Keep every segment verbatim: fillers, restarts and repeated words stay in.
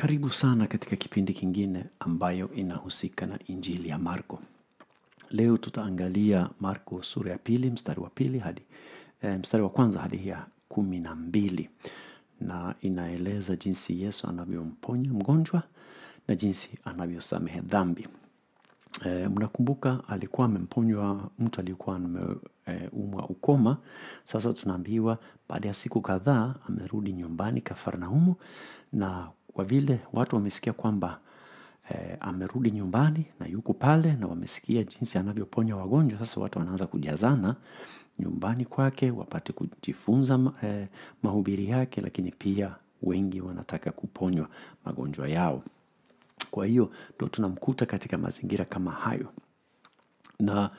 Karibu sana katika kipindi kingine ambayo inahusika na Injili ya Marko. Leo tutaangalia Marko sura ya pili, mstari wa pili hadi e, mstari wa kwanza hadi ya kumi na mbili. Na inaeleza jinsi Yesu anavyomponya mgonjwa na jinsi anavyosamehe dhambi. E, mnakumbuka alikuwa amemponywa mtu alikuwa ameumwa ukoma. Sasa tunaambiwa baada ya siku kadhaa amerudi nyumbani Kafarnaumu, na kwa vile watu wamesikia kwamba e, amerudi nyumbani na yuko pale na wamesikia jinsi anavyoponya wagonjwa, sasa watu wanaanza kujazana nyumbani kwake wapate kujifunza e, mahubiri yake, lakini pia wengi wanataka kuponywa magonjwa yao. Kwa hiyo ndio tunamkuta katika mazingira kama hayo. Na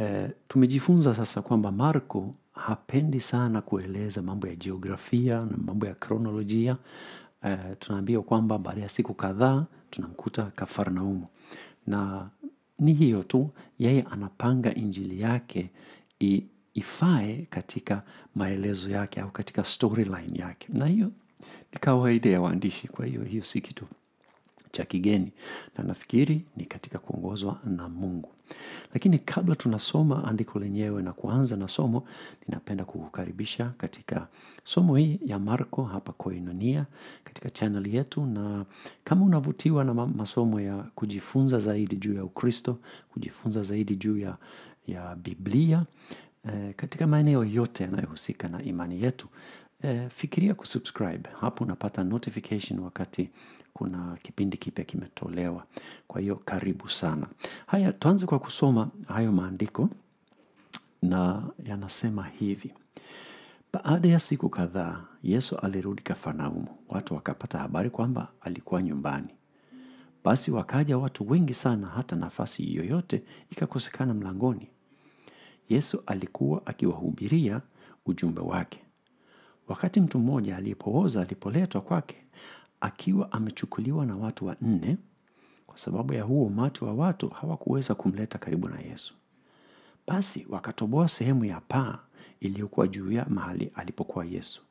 e, tumejifunza sasa kwamba Marko hapendi sana kueleza mambo ya geografia na mambo ya kronolojia. Uh, tunaambiwa kwamba baada ya siku kadhaa tunamkuta Kafarnaumu, na ni hiyo tu, yeye anapanga injili yake i, ifae katika maelezo yake au katika storyline yake, na hiyo ni kawaida ya waandishi. Kwa hiyo hiyo si kitu cha kigeni, na nafikiri ni katika kuongozwa na Mungu. Lakini kabla tunasoma andiko lenyewe na kuanza na somo, ninapenda kukukaribisha katika somo hii ya Marko hapa Koinonia katika channel yetu. Na kama unavutiwa na masomo ya kujifunza zaidi juu ya Ukristo, kujifunza zaidi juu ya, ya Biblia eh, katika maeneo yote yanayohusika na imani yetu, eh, fikiria kusubscribe. Hapo unapata notification wakati kuna kipindi kipya kimetolewa. Kwa hiyo karibu sana. Haya, tuanze kwa kusoma hayo maandiko, na yanasema hivi. Baada ya siku kadhaa Yesu alirudi Kafarnaumu. Watu wakapata habari kwamba alikuwa nyumbani. Basi wakaja watu wengi sana hata nafasi yoyote ikakosekana mlangoni. Yesu alikuwa akiwahubiria ujumbe wake. Wakati mtu mmoja alipooza alipoletwa kwake, akiwa amechukuliwa na watu wa nne, kwa sababu ya huo umati wa watu hawakuweza kumleta karibu na Yesu. Basi wakatoboa sehemu ya paa iliyokuwa juu ya mahali alipokuwa Yesu.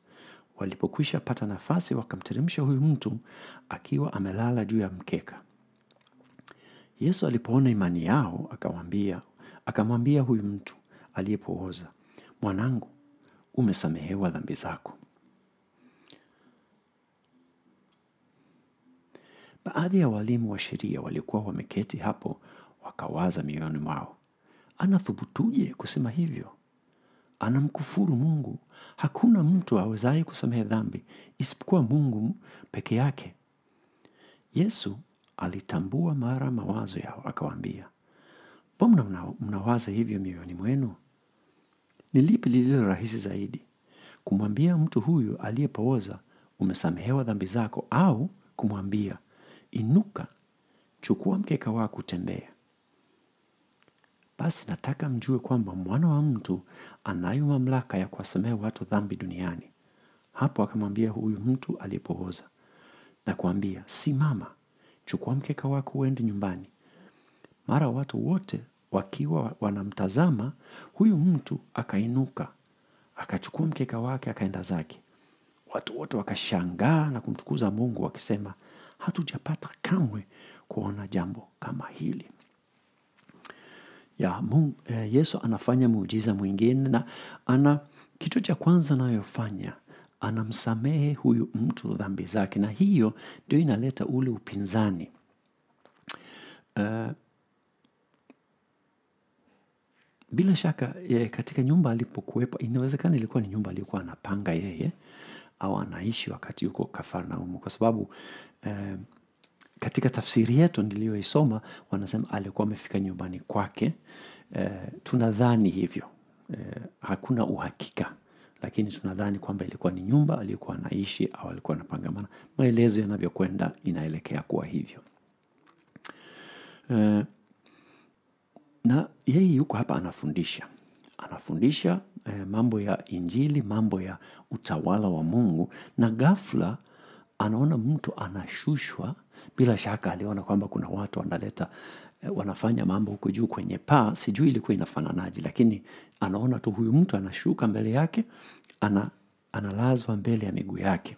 Walipokwisha pata nafasi wakamteremsha huyu mtu akiwa amelala juu ya mkeka. Yesu alipoona imani yao akamwambia akamwambia huyu mtu aliyepooza, "Mwanangu, umesamehewa dhambi zako." Baadhi ya walimu wa sheria walikuwa wameketi hapo, wakawaza mioyoni mwao, "Anathubutuje kusema hivyo? Anamkufuru Mungu. Hakuna mtu awezaye kusamehe dhambi isipokuwa Mungu peke yake." Yesu alitambua mara mawazo yao akawaambia, "Mbona mnawaza hivyo mioyoni mwenu? Ni lipi lililo rahisi zaidi, kumwambia mtu huyu aliyepooza, umesamehewa dhambi zako, au kumwambia, inuka, chukua mkeka wako utembea? Basi nataka mjue kwamba Mwana wa Mtu anayo mamlaka ya kuwasamehe watu dhambi duniani." Hapo akamwambia huyu mtu aliyepooza, "Na kuambia, simama, chukua mkeka wako uende nyumbani." Mara watu wote wakiwa wanamtazama, huyu mtu akainuka, akachukua mkeka wake akaenda zake. Watu wote wakashangaa na kumtukuza Mungu wakisema, "Hatujapata kamwe kuona jambo kama hili." Ya Mungu, eh, Yesu anafanya muujiza mwingine, na ana kitu cha kwanza anayofanya, anamsamehe huyu mtu dhambi zake, na hiyo ndio inaleta ule upinzani. Uh, bila shaka eh, katika nyumba alipokuwepo, inawezekana ilikuwa ni nyumba aliyokuwa anapanga yeye au anaishi wakati yuko Kafarnaumu, kwa sababu eh, katika tafsiri yetu niliyoisoma wanasema alikuwa amefika nyumbani kwake. Eh, tunadhani hivyo, eh, hakuna uhakika, lakini tunadhani kwamba ilikuwa ni nyumba aliyokuwa anaishi au alikuwa anapangamana. Maelezo yanavyokwenda inaelekea kuwa hivyo. Eh, na yeye yuko hapa anafundisha anafundisha eh, mambo ya injili, mambo ya utawala wa Mungu, na ghafla anaona mtu anashushwa. Bila shaka aliona kwamba kuna watu wanaleta eh, wanafanya mambo huko juu kwenye paa. Sijui ilikuwa inafananaje, lakini anaona tu huyu mtu anashuka mbele yake, ana analazwa mbele ya miguu yake.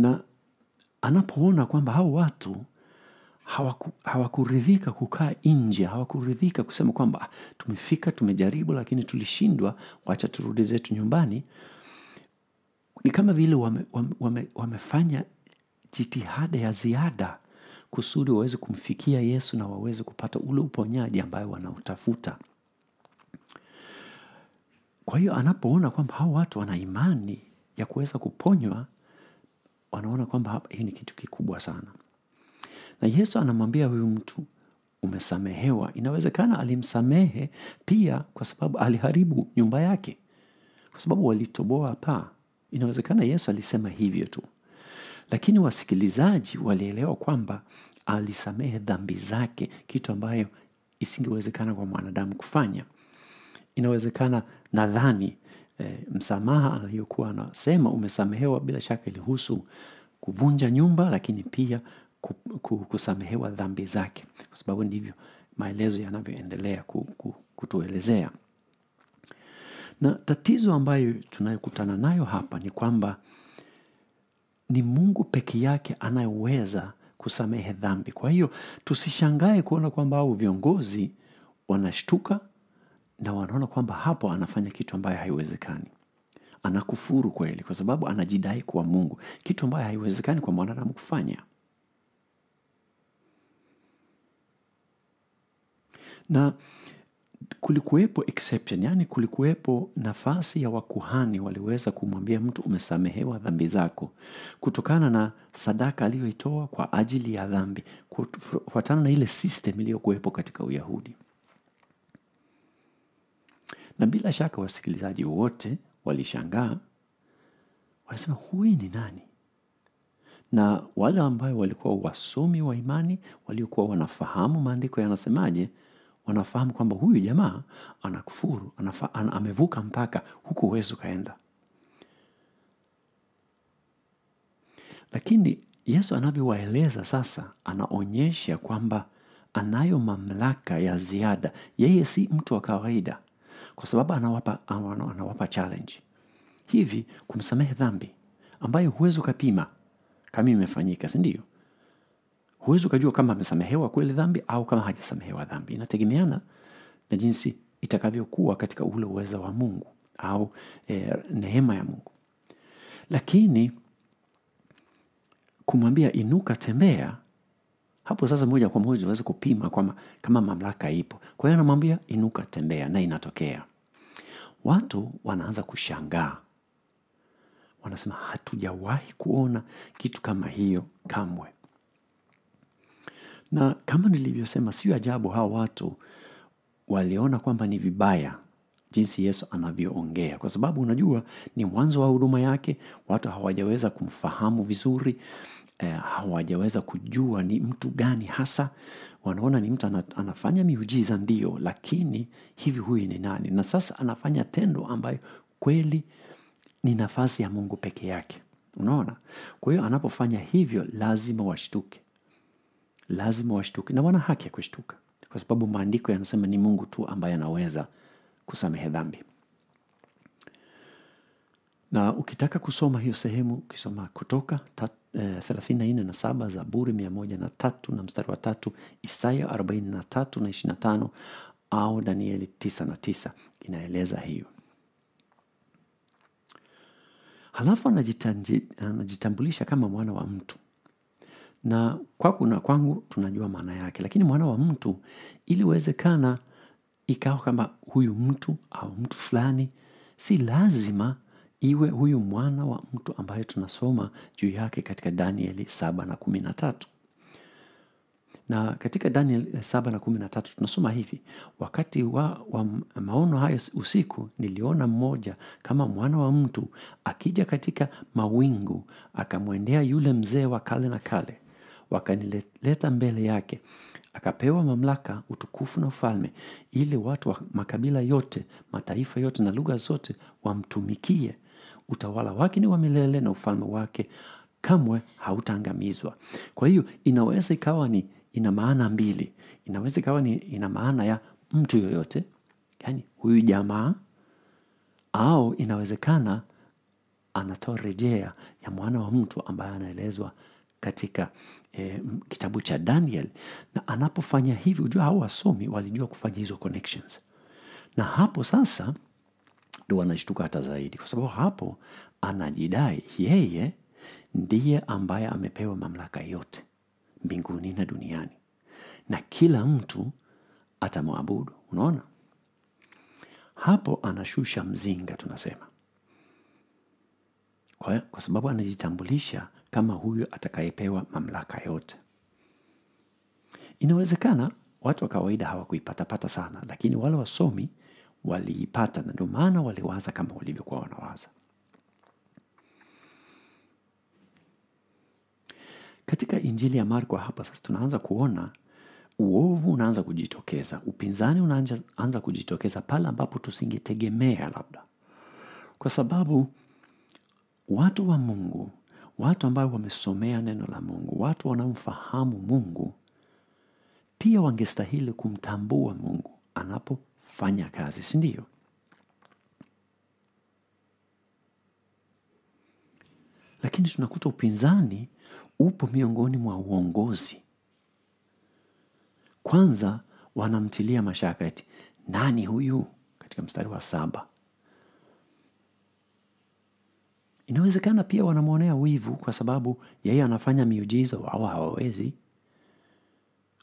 Na anapoona kwamba hao watu hawaku, hawakuridhika kukaa nje, hawakuridhika kusema kwamba tumefika, tumejaribu lakini tulishindwa, wacha turudi zetu nyumbani, ni kama vile wame, wame, wamefanya jitihada ya ziada kusudi waweze kumfikia Yesu na waweze kupata ule uponyaji ambayo wanautafuta. Kwa hiyo anapoona kwamba hao watu wana imani ya kuweza kuponywa, wanaona kwamba hii ni kitu kikubwa sana. Na Yesu anamwambia huyu mtu, umesamehewa. Inawezekana alimsamehe pia kwa sababu aliharibu nyumba yake, kwa sababu walitoboa paa. Inawezekana Yesu alisema hivyo tu, lakini wasikilizaji walielewa kwamba alisamehe dhambi zake, kitu ambayo isingewezekana kwa mwanadamu kufanya. Inawezekana nadhani e, msamaha aliyokuwa anasema umesamehewa, bila shaka ilihusu kuvunja nyumba, lakini pia kusamehewa dhambi zake, kwa sababu ndivyo maelezo yanavyoendelea kutuelezea. Na tatizo ambayo tunayokutana nayo hapa ni kwamba ni Mungu peke yake anayeweza kusamehe dhambi. Kwa hiyo tusishangae kuona kwamba hao viongozi wanashtuka na wanaona kwamba hapo anafanya kitu ambayo haiwezekani. Anakufuru kweli, kwa sababu anajidai kuwa Mungu, kitu ambayo haiwezekani kwa mwanadamu kufanya. Na kulikuwepo exception, yani kulikuwepo nafasi ya wakuhani waliweza kumwambia mtu umesamehewa dhambi zako, kutokana na sadaka aliyoitoa kwa ajili ya dhambi, kufuatana na ile system iliyokuwepo katika Uyahudi. Na bila shaka wasikilizaji wote walishangaa, wanasema huyu ni nani? Na wale ambao walikuwa wasomi wa imani, waliokuwa wanafahamu maandiko yanasemaje, wanafahamu kwamba huyu jamaa anakufuru, anafa, an, amevuka mpaka huko uwezo kaenda. Lakini Yesu anavyowaeleza sasa, anaonyesha kwamba anayo mamlaka ya ziada. Yeye si mtu wa kawaida, kwa sababu anawapa, anawapa challenge hivi, kumsamehe dhambi ambayo huwezi kupima kama imefanyika, si ndio? Huwezi kujua kama amesamehewa kweli dhambi au kama hajasamehewa dhambi. Inategemeana na jinsi itakavyokuwa katika ule uwezo wa Mungu au e, neema ya Mungu. Lakini kumwambia inuka, tembea, hapo sasa moja kwa moja unaweza kupima kama kama mamlaka ipo. Kwa hiyo anamwambia inuka, tembea, na inatokea. Watu wanaanza kushangaa. Wanasema hatujawahi kuona kitu kama hiyo kamwe. Na kama nilivyosema, si ajabu hao watu waliona kwamba ni vibaya jinsi Yesu anavyoongea, kwa sababu unajua ni mwanzo wa huduma yake, watu hawajaweza kumfahamu vizuri, eh, hawajaweza kujua ni mtu gani hasa. Wanaona ni mtu anafanya miujiza ndio, lakini hivi huyu ni nani? Na sasa anafanya tendo ambayo kweli ni nafasi ya Mungu peke yake. Unaona? Kwa hiyo anapofanya hivyo lazima washtuke. Lazima washtuke, na wana haki ya kushtuka, kwa sababu maandiko yanasema ni Mungu tu ambaye anaweza kusamehe dhambi. Na ukitaka kusoma hiyo sehemu, ukisoma Kutoka thelathini na nne na saba, Zaburi mia moja na tatu na mstari wa tatu, Isaia arobaini na tatu na ishirini na tano au Danieli tisa na tisa, inaeleza hiyo. Halafu anajitambulisha kama Mwana wa Mtu. Na kwako na kwangu tunajua maana yake, lakini Mwana wa Mtu iliwezekana ikawa kama huyu mtu au mtu fulani. Si lazima iwe huyu Mwana wa Mtu ambaye tunasoma juu yake katika Danieli saba na kumi na tatu. Na katika Danieli saba na kumi na tatu tunasoma hivi: wakati wa, wa maono hayo usiku, niliona mmoja kama Mwana wa Mtu akija katika mawingu, akamwendea yule mzee wa kale na kale, wakanileta mbele yake. Akapewa mamlaka, utukufu na ufalme, ili watu wa makabila yote, mataifa yote na lugha zote wamtumikie. Utawala wake ni wa milele, na ufalme wake kamwe hautaangamizwa. Kwa hiyo inaweza ikawa ni ina maana mbili. Inaweza ikawa ni ina maana ya mtu yoyote, yani huyu jamaa, au inawezekana anatoa rejea ya mwana wa mtu ambaye anaelezwa katika e, kitabu cha Daniel. Na anapofanya hivi, ujua hao wasomi walijua kufanya hizo connections. Na hapo sasa ndio wanashtuka hata zaidi, kwa sababu hapo anajidai yeye ndiye ambaye amepewa mamlaka yote mbinguni na duniani, na kila mtu atamwabudu. Unaona? Hapo anashusha mzinga, tunasema. Kwa, kwa sababu anajitambulisha kama huyu atakayepewa mamlaka yote. Inawezekana watu wa kawaida hawakuipata-pata sana, lakini wale wasomi waliipata, na ndio maana waliwaza kama walivyokuwa wanawaza. Katika Injili ya Marko hapa sasa tunaanza kuona uovu unaanza kujitokeza, upinzani unaanza kujitokeza pale ambapo tusingetegemea labda. Kwa sababu watu wa Mungu, watu ambao wamesomea neno la Mungu, watu wanaomfahamu Mungu, pia wangestahili kumtambua Mungu anapofanya kazi, si ndio? Lakini tunakuta upinzani upo miongoni mwa uongozi. Kwanza wanamtilia mashaka, eti nani huyu, katika mstari wa saba. Inawezekana pia wanamwonea wivu, kwa sababu yeye anafanya miujiza wao hawawezi.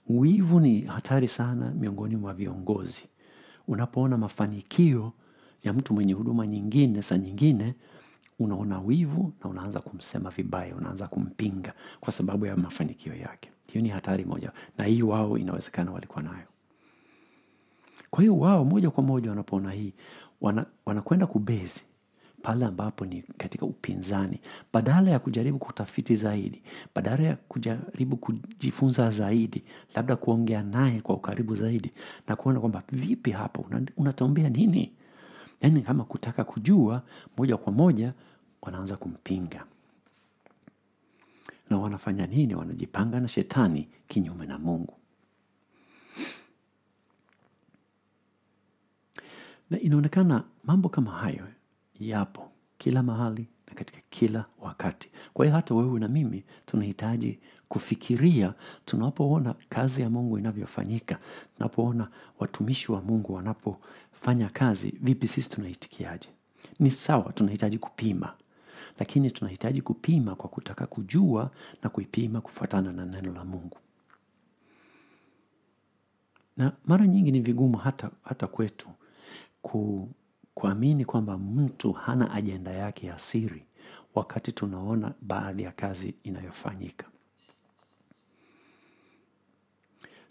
Wivu ni hatari sana miongoni mwa viongozi. Unapoona mafanikio ya mtu mwenye huduma nyingine, saa nyingine unaona wivu na unaanza kumsema vibaya, unaanza kumpinga kwa sababu ya mafanikio yake. Hiyo ni hatari moja, na hii wao inawezekana walikuwa nayo. Kwa hiyo wao moja kwa moja wanapoona hii, wana, wanakwenda kubezi pale ambapo ni katika upinzani, badala ya kujaribu kutafiti zaidi, badala ya kujaribu kujifunza zaidi, labda kuongea naye kwa ukaribu zaidi na kuona kwamba vipi hapa unataombea nini. Yaani kama kutaka kujua moja kwa moja wanaanza kumpinga. Na wanafanya nini? Wanajipanga na shetani kinyume na Mungu. Na inaonekana mambo kama hayo yapo kila mahali na katika kila wakati. Kwa hiyo hata wewe na mimi tunahitaji kufikiria tunapoona kazi ya Mungu inavyofanyika, tunapoona watumishi wa Mungu wanapofanya kazi, vipi sisi tunaitikiaje? Ni sawa, tunahitaji kupima. Lakini tunahitaji kupima kwa kutaka kujua na kuipima kufuatana na neno la Mungu. Na mara nyingi ni vigumu hata hata kwetu ku kuamini kwamba mtu hana ajenda yake ya siri wakati tunaona baadhi ya kazi inayofanyika.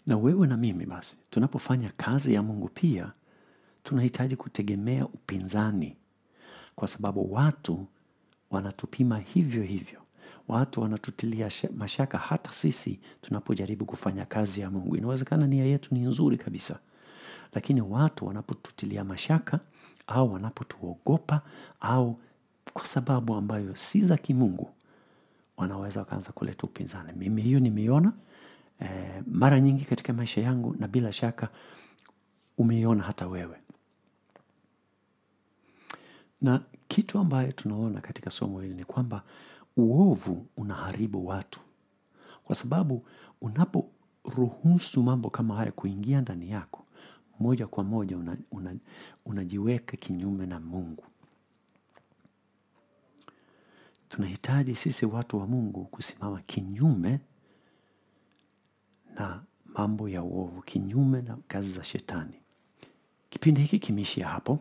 Na wewe na mimi basi, tunapofanya kazi ya Mungu pia tunahitaji kutegemea upinzani, kwa sababu watu wanatupima hivyo hivyo. Watu wanatutilia mashaka hata sisi tunapojaribu kufanya kazi ya Mungu. Inawezekana nia yetu ni nzuri kabisa, lakini watu wanapotutilia mashaka au wanapotuogopa au kwa sababu ambayo si za kimungu, wanaweza kuanza kuleta upinzani. Mimi hiyo nimeiona eh, mara nyingi katika maisha yangu, na bila shaka umeiona hata wewe. Na kitu ambayo tunaona katika somo hili ni kwamba uovu unaharibu watu, kwa sababu unaporuhusu mambo kama haya kuingia ndani yako, moja kwa moja una, una, unajiweka kinyume na Mungu. Tunahitaji sisi watu wa Mungu kusimama kinyume na mambo ya uovu, kinyume na kazi za shetani. Kipindi hiki kimeishia hapo.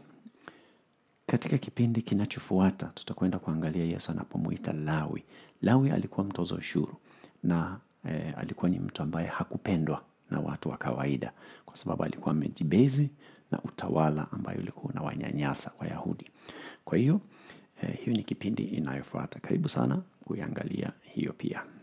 Katika kipindi kinachofuata tutakwenda kuangalia Yesu anapomuita Lawi. Lawi alikuwa mtoza ushuru, na e, alikuwa ni mtu ambaye hakupendwa na watu wa kawaida, kwa sababu alikuwa amejibezi na utawala ambayo ulikuwa unawanyanyasa Wayahudi. Kwa hiyo eh, hiyo ni kipindi inayofuata. Karibu sana kuiangalia hiyo pia.